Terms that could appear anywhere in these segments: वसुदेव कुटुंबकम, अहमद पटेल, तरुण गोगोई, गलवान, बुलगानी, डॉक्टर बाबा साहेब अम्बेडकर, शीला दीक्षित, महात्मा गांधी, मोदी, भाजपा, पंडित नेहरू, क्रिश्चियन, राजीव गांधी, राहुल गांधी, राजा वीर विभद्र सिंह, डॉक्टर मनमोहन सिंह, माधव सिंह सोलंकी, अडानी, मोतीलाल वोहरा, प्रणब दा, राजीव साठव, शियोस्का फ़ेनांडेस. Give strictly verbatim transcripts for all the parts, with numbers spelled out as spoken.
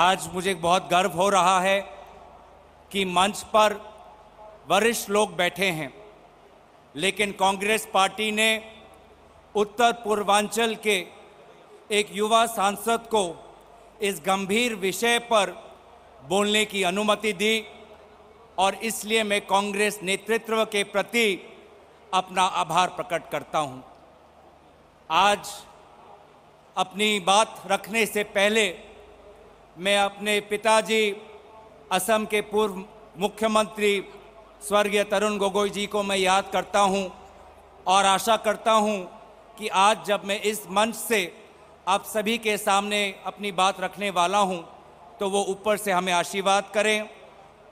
आज मुझे बहुत गर्व हो रहा है कि मंच पर वरिष्ठ लोग बैठे हैं, लेकिन कांग्रेस पार्टी ने उत्तर पूर्वांचल के एक युवा सांसद को इस गंभीर विषय पर बोलने की अनुमति दी और इसलिए मैं कांग्रेस नेतृत्व के प्रति अपना आभार प्रकट करता हूं। आज अपनी बात रखने से पहले मैं अपने पिताजी असम के पूर्व मुख्यमंत्री स्वर्गीय तरुण गोगोई जी को मैं याद करता हूं और आशा करता हूं कि आज जब मैं इस मंच से आप सभी के सामने अपनी बात रखने वाला हूं तो वो ऊपर से हमें आशीर्वाद करें।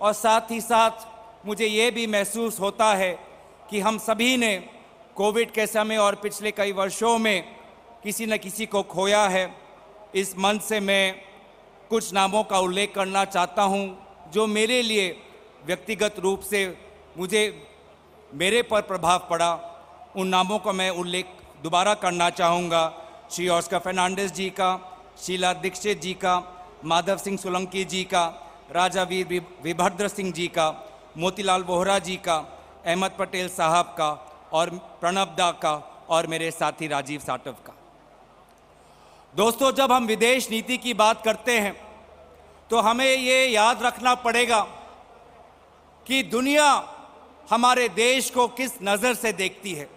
और साथ ही साथ मुझे ये भी महसूस होता है कि हम सभी ने कोविड के समय और पिछले कई वर्षों में किसी न किसी को खोया है। इस मंच से मैं कुछ नामों का उल्लेख करना चाहता हूं जो मेरे लिए व्यक्तिगत रूप से मुझे मेरे पर प्रभाव पड़ा। उन नामों का मैं उल्लेख दोबारा करना चाहूँगा, शियोस्का फ़ेनांडेस जी का, शीला दीक्षित जी का, माधव सिंह सोलंकी जी का, राजा वीर विभद्र सिंह जी का, मोतीलाल वोहरा जी का, अहमद पटेल साहब का और प्रणब दा का और मेरे साथी राजीव साठव का। दोस्तों, जब हम विदेश नीति की बात करते हैं तो हमें ये याद रखना पड़ेगा कि दुनिया हमारे देश को किस नज़र से देखती है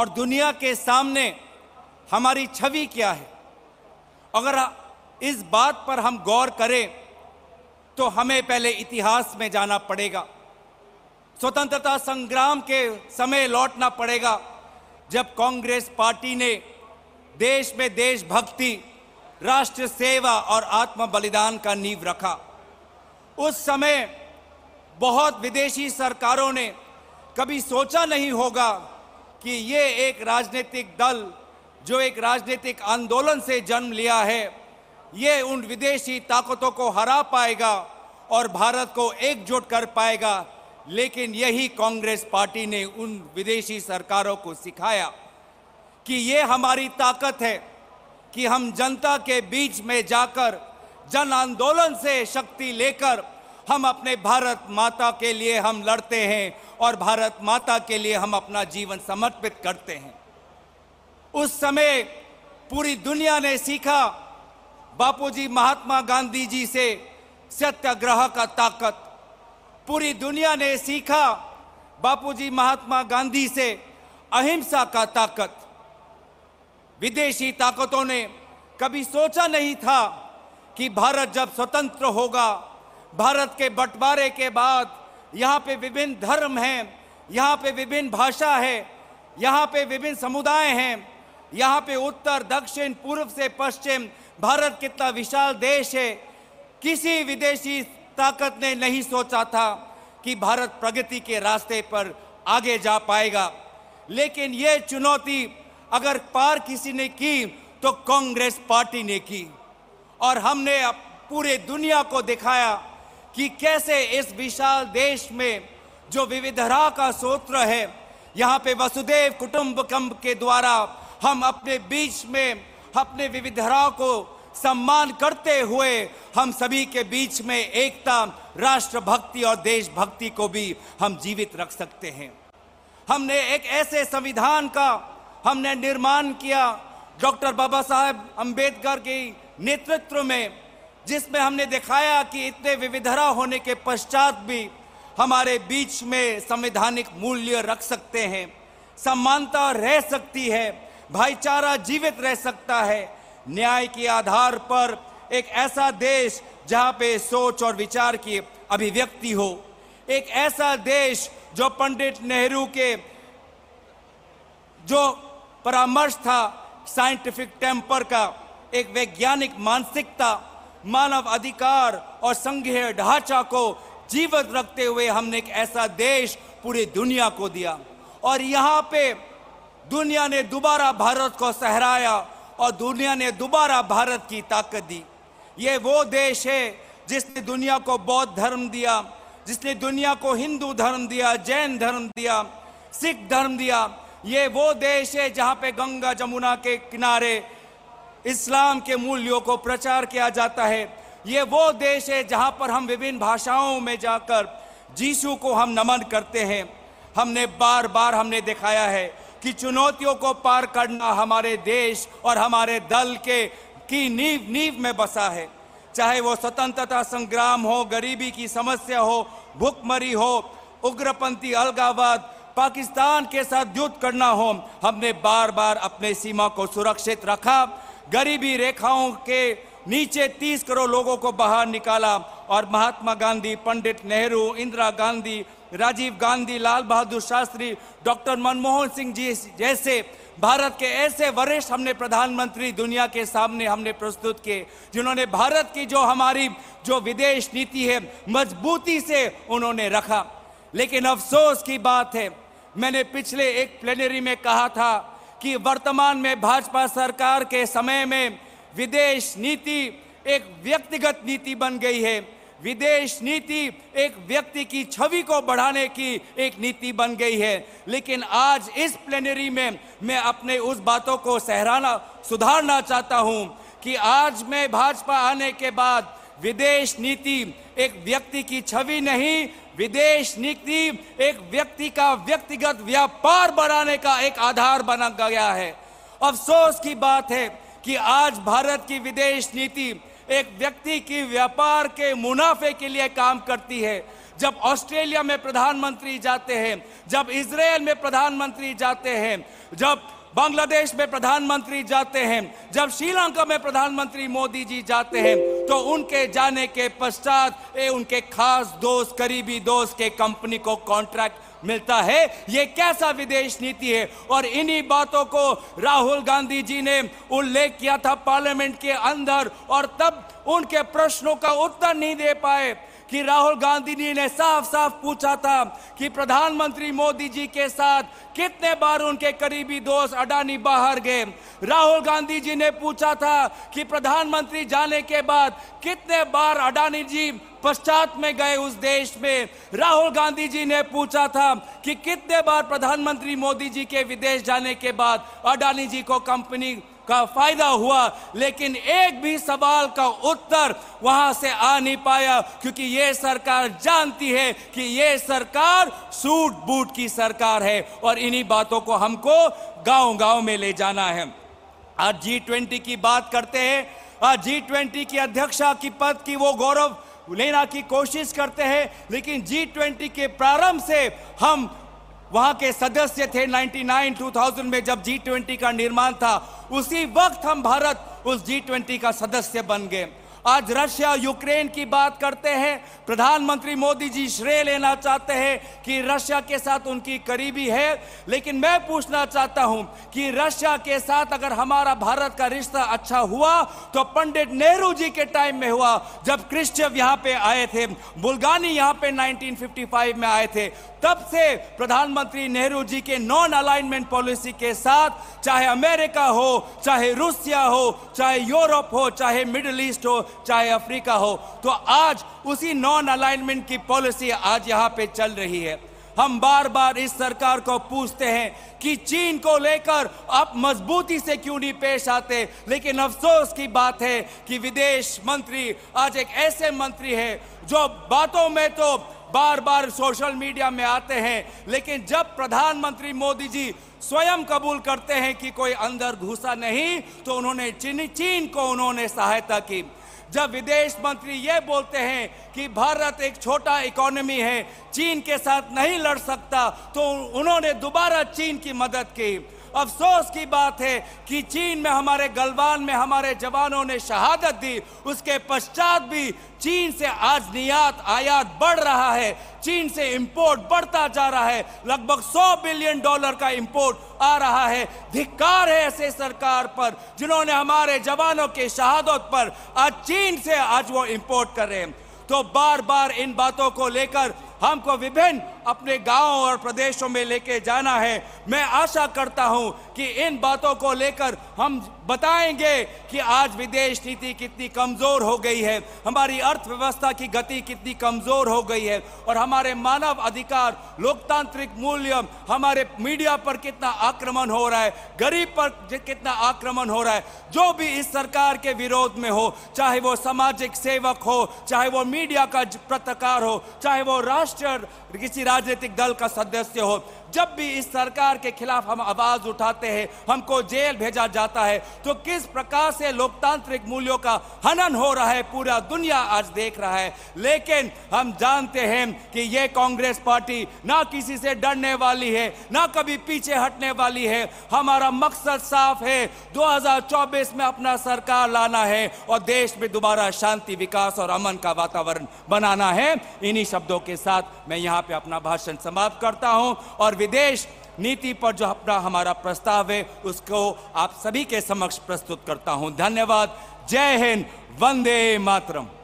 और दुनिया के सामने हमारी छवि क्या है। अगर इस बात पर हम गौर करें तो हमें पहले इतिहास में जाना पड़ेगा, स्वतंत्रता संग्राम के समय लौटना पड़ेगा जब कांग्रेस पार्टी ने देश में देशभक्ति, राष्ट्र सेवा और आत्म बलिदान का नींव रखा। उस समय बहुत विदेशी सरकारों ने कभी सोचा नहीं होगा कि ये एक राजनीतिक दल जो एक राजनीतिक आंदोलन से जन्म लिया है, ये उन विदेशी ताकतों को हरा पाएगा और भारत को एकजुट कर पाएगा। लेकिन यही कांग्रेस पार्टी ने उन विदेशी सरकारों को सिखाया कि ये हमारी ताकत है कि हम जनता के बीच में जाकर जन आंदोलन से शक्ति लेकर हम अपने भारत माता के लिए हम लड़ते हैं और भारत माता के लिए हम अपना जीवन समर्पित करते हैं। उस समय पूरी दुनिया ने सीखा बापूजी महात्मा गांधी जी से सत्याग्रह का ताकत, पूरी दुनिया ने सीखा बापूजी महात्मा गांधी से अहिंसा का ताकत। विदेशी ताकतों ने कभी सोचा नहीं था कि भारत जब स्वतंत्र होगा, भारत के बंटवारे के बाद यहाँ पे विभिन्न धर्म हैं, यहाँ पे विभिन्न भाषा है, यहाँ पे विभिन्न समुदाय हैं, यहाँ पे उत्तर दक्षिण पूर्व से पश्चिम, भारत कितना विशाल देश है। किसी विदेशी ताकत ने नहीं सोचा था कि भारत प्रगति के रास्ते पर आगे जा पाएगा। लेकिन ये चुनौती अगर पार किसी ने की तो कांग्रेस पार्टी ने की और हमने पूरे दुनिया को दिखाया कि कैसे इस विशाल देश में जो विविधता का सूत्र है, यहाँ पे वसुदेव कुटुंबकम के द्वारा हम अपने बीच में अपने विविधता को सम्मान करते हुए हम सभी के बीच में एकता, राष्ट्रभक्ति और देशभक्ति को भी हम जीवित रख सकते हैं। हमने एक ऐसे संविधान का हमने निर्माण किया डॉक्टर बाबा साहेब अम्बेडकर के नेतृत्व में, जिसमें हमने दिखाया कि इतने विविधता होने के पश्चात भी हमारे बीच में संवैधानिक मूल्य रख सकते हैं, समानता रह सकती है, भाईचारा जीवित रह सकता है, न्याय के आधार पर एक ऐसा देश जहाँ पे सोच और विचार की अभिव्यक्ति हो, एक ऐसा देश जो पंडित नेहरू के जो परामर्श था साइंटिफिक टेम्पर का, एक वैज्ञानिक मानसिकता, मानव अधिकार और संघीय ढांचा को जीवित रखते हुए हमने एक ऐसा देश पूरी दुनिया को दिया। और यहाँ पे दुनिया ने दोबारा भारत को सहराया और दुनिया ने दोबारा भारत की ताकत दी। ये वो देश है जिसने दुनिया को बौद्ध धर्म दिया, जिसने दुनिया को हिंदू धर्म दिया, जैन धर्म दिया, सिख धर्म दिया। ये वो देश है जहाँ पे गंगा जमुना के किनारे इस्लाम के मूल्यों को प्रचार किया जाता है। ये वो देश है जहाँ पर हम विभिन्न भाषाओं में जाकर यीशु को हम नमन करते हैं। हमने बार बार हमने दिखाया है कि चुनौतियों को पार करना हमारे देश और हमारे दल के की नींव नींव में बसा है। चाहे वो स्वतंत्रता संग्राम हो, गरीबी की समस्या हो, भूखमरी हो, उग्रपंथी अलगावाद, पाकिस्तान के साथ युद्ध करना हो, हमने बार बार अपने सीमा को सुरक्षित रखा, गरीबी रेखाओं के नीचे तीस करोड़ लोगों को बाहर निकाला और महात्मा गांधी, पंडित नेहरू, इंदिरा गांधी, राजीव गांधी, लाल बहादुर शास्त्री, डॉक्टर मनमोहन सिंह जी जैसे भारत के ऐसे वरिष्ठ हमने प्रधानमंत्री दुनिया के सामने हमने प्रस्तुत किए, जिन्होंने भारत की जो हमारी जो विदेश नीति है मजबूती से उन्होंने रखा। लेकिन अफसोस की बात है, मैंने पिछले एक प्लेनरी में कहा था कि वर्तमान में भाजपा सरकार के समय में विदेश नीति एक व्यक्तिगत नीति बन गई है। विदेश नीति एक व्यक्ति की छवि को बढ़ाने की एक नीति बन गई है। लेकिन आज इस प्लेनरी में मैं अपने उस बातों को सहराना सुधारना चाहता हूं कि आज मैं भाजपा आने के बाद विदेश नीति एक व्यक्ति की छवि नहीं, विदेश नीति एक व्यक्ति का व्यक्तिगत व्यापार बनाने का एक आधार बना गया है। अफसोस की बात है कि आज भारत की विदेश नीति एक व्यक्ति की व्यापार के मुनाफे के लिए काम करती है। जब ऑस्ट्रेलिया में प्रधानमंत्री जाते हैं, जब इजरायल में प्रधानमंत्री जाते हैं, जब बांग्लादेश में प्रधानमंत्री जाते हैं, जब श्रीलंका में प्रधानमंत्री मोदी जी जाते हैं, तो उनके जाने के पश्चात ये उनके खास दोस्त, करीबी दोस्त के कंपनी को कॉन्ट्रैक्ट मिलता है। ये कैसा विदेश नीति है? और इन्हीं बातों को राहुल गांधी जी ने उल्लेख किया था पार्लियामेंट के अंदर, और तब उनके प्रश्नों का उत्तर नहीं दे पाए कि राहुल गांधी जी ने साफ साफ पूछा था कि प्रधानमंत्री मोदी जी के साथ कितने बार उनके करीबी दोस्त अडानी बाहर गए। राहुल गांधी जी ने पूछा था कि प्रधानमंत्री जाने के बाद कितने बार अडानी जी पश्चात में गए उस देश में। राहुल गांधी जी ने पूछा था कि कितने बार प्रधानमंत्री मोदी जी के विदेश जाने के बाद अडानी जी को कंपनी का फायदा हुआ। लेकिन एक भी सवाल का उत्तर वहां से आ नहीं पाया, क्योंकि ये सरकार जानती है कि ये सरकार सूट बूट की सरकार है और इन्हीं बातों को हमको गांव गांव में ले जाना है। आज जी ट्वेंटी की बात करते हैं, आज जी ट्वेंटी की अध्यक्षा की पद की वो गौरव लेना की कोशिश करते हैं, लेकिन जी ट्वेंटी के प्रारंभ से हम वहाँ के सदस्य थे। नाइन्टी नाइन टू थाउज़ेंड में जब जी ट्वेंटी का निर्माण था, उसी वक्त हम भारत उस जी ट्वेंटी का सदस्य बन गए। आज रशिया यूक्रेन की बात करते हैं, प्रधानमंत्री मोदी जी श्रेय लेना चाहते हैं कि रशिया के साथ उनकी करीबी है, लेकिन मैं पूछना चाहता हूं कि रशिया के साथ अगर हमारा भारत का रिश्ता अच्छा हुआ तो पंडित नेहरू जी के टाइम में हुआ, जब क्रिश्चियन यहाँ पे आए थे, बुलगानी यहाँ पे नाइन्टीन फिफ्टी फाइव में आए थे। तब से प्रधानमंत्री नेहरू जी के नॉन अलाइनमेंट पॉलिसी के साथ चाहे अमेरिका हो, चाहे रूसिया हो, चाहे यूरोप हो, चाहे मिडिल ईस्ट हो, चाहे अफ्रीका हो, तो आज उसी नॉन अलाइनमेंट की पॉलिसी आज यहाँ पे चल रही है। हम बार बार इस सरकार को पूछते हैं कि चीन को लेकर आप मजबूती से क्यों नहीं पेश आते, लेकिन अफसोस की बात है कि विदेश मंत्री आज एक ऐसे मंत्री है जो बातों में तो बार बार सोशल मीडिया में आते हैं, लेकिन जब प्रधानमंत्री मोदी जी स्वयं कबूल करते हैं कि कोई अंदर घुसा नहीं, तो उन्होंने चीन चीन को उन्होंने सहायता की। जब विदेश मंत्री ये बोलते हैं कि भारत एक छोटा इकोनॉमी है, चीन के साथ नहीं लड़ सकता, तो उन्होंने दोबारा चीन की मदद की। अफसोस की बात है कि चीन में हमारे गलवान में हमारे जवानों ने शहादत दी, उसके पश्चात भी चीन से आज निर्यात आयात बढ़ रहा है, चीन से इंपोर्ट बढ़ता जा रहा है, लगभग सौ बिलियन डॉलर का इंपोर्ट आ रहा है। धिक्कार है ऐसे सरकार पर जिन्होंने हमारे जवानों के शहादत पर आज चीन से आज वो इंपोर्ट कर रहे हैं। तो बार बार इन बातों को लेकर हमको विभिन्न अपने गांव और प्रदेशों में लेके जाना है। मैं आशा करता हूं कि इन बातों को लेकर हम बताएंगे कि आज विदेश नीति कितनी कमज़ोर हो गई है, हमारी अर्थव्यवस्था की गति कितनी कमज़ोर हो गई है और हमारे मानव अधिकार, लोकतांत्रिक मूल्य, हमारे मीडिया पर कितना आक्रमण हो रहा है, गरीब पर कितना आक्रमण हो रहा है। जो भी इस सरकार के विरोध में हो, चाहे वो सामाजिक सेवक हो, चाहे वो मीडिया का पत्रकार हो, चाहे वो राष्ट्रीय किसी राजनीतिक दल का सदस्य हो, जब भी इस सरकार के खिलाफ हम आवाज उठाते हैं, हमको जेल भेजा जाता है। तो किस प्रकार से लोकतांत्रिक मूल्यों का हनन हो रहा है, पूरा दुनिया आज देख रहा है। लेकिन हम जानते हैं कि ये कांग्रेस पार्टी ना किसी से डरने वाली है, ना कभी पीछे हटने वाली है। हमारा मकसद साफ है, दो हज़ार चौबीस में अपना सरकार लाना है और देश में दोबारा शांति, विकास और अमन का वातावरण बनाना है। इन्हीं शब्दों के साथ मैं यहाँ पे अपना भाषण समाप्त करता हूँ और विदेश नीति पर जो अपना हमारा प्रस्ताव है उसको आप सभी के समक्ष प्रस्तुत करता हूं। धन्यवाद। जय हिंद। वंदे मातरम।